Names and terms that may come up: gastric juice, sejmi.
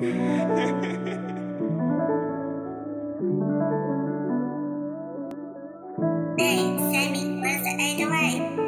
Sejmi, what's the 808?